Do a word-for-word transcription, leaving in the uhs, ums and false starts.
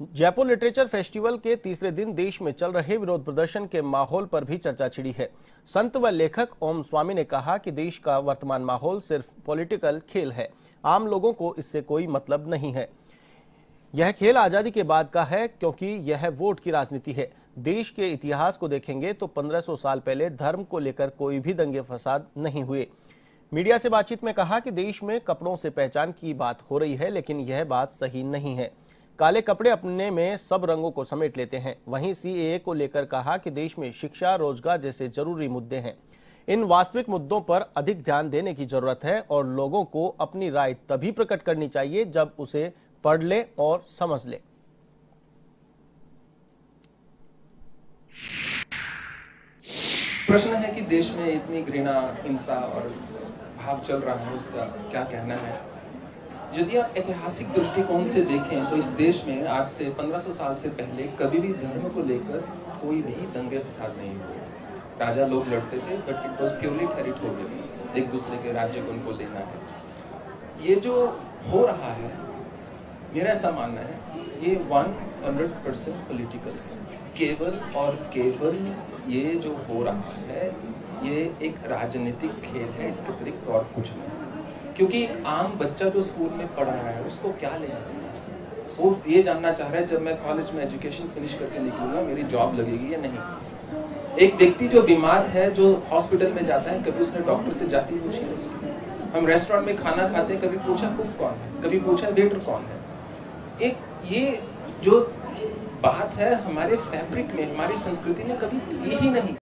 Jaipur literature festival के तीसरे दिन देश में चल रहे विरोध प्रदर्शन के माहौल पर भी चर्चा छिड़ी है। संत व लेखक ओम स्वामी ने कहा कि देश का वर्तमान माहौल सिर्फ पॉलिटिकल खेल है, आम लोगों को इससे कोई मतलब नहीं है। यह खेल आजादी के बाद का है, क्योंकि यह वोट की राजनीति है। देश के इतिहास को देखेंगे तो पंद्रह सौ साल पहले धर्म को लेकर कोई भी दंगे फसाद नहीं हुए। मीडिया से बातचीत में कहा कि देश में कपड़ों से पहचान की बात हो रही है, लेकिन यह बात सही नहीं है। काले कपड़े अपने में सब रंगों को समेट लेते हैं। वहीं सी ए ए को लेकर कहा कि देश में शिक्षा, रोजगार जैसे जरूरी मुद्दे हैं। इन वास्तविक मुद्दों पर अधिक ध्यान देने की जरूरत है और लोगों को अपनी राय तभी प्रकट करनी चाहिए जब उसे पढ़ लें और समझ लें। प्रश्न है कि देश में इतनी घृणा, हिंसा और भाव चल रहा है, उसका क्या कहना है? यदि आप ऐतिहासिक दृष्टिकोण से देखें तो इस देश में आज से पंद्रह सौ साल से पहले कभी भी धर्म को लेकर कोई भी दंगे फसाद नहीं हुए। राजा लोग लड़ते थे, but it was purely territorial, एक दूसरे के राज्य को उनको लेना है। ये जो हो रहा है, मेरा ऐसा मानना है, ये सौ परसेंट पॉलिटिकल है। केवल और केवल ये जो हो रहा है ये एक राजनीतिक खेल है, इसके अतिरिक्त और कुछ नहीं। क्योंकि एक आम बच्चा जो स्कूल में पढ़ रहा है उसको क्या लेना है? वो ये जानना चाह रहा है जब मैं कॉलेज में एजुकेशन फिनिश करके निकलूंगा मेरी जॉब लगेगी या नहीं। एक व्यक्ति जो बीमार है, जो हॉस्पिटल में जाता है, कभी उसने डॉक्टर से जाते ही पूछा। हम रेस्टोरेंट में खाना खाते हैं, कभी पूछा कुक कौन है, कभी पूछा वेटर कौन है। एक ये जो बात है हमारे फैब्रिक में, हमारी संस्कृति में कभी ये ही नहीं।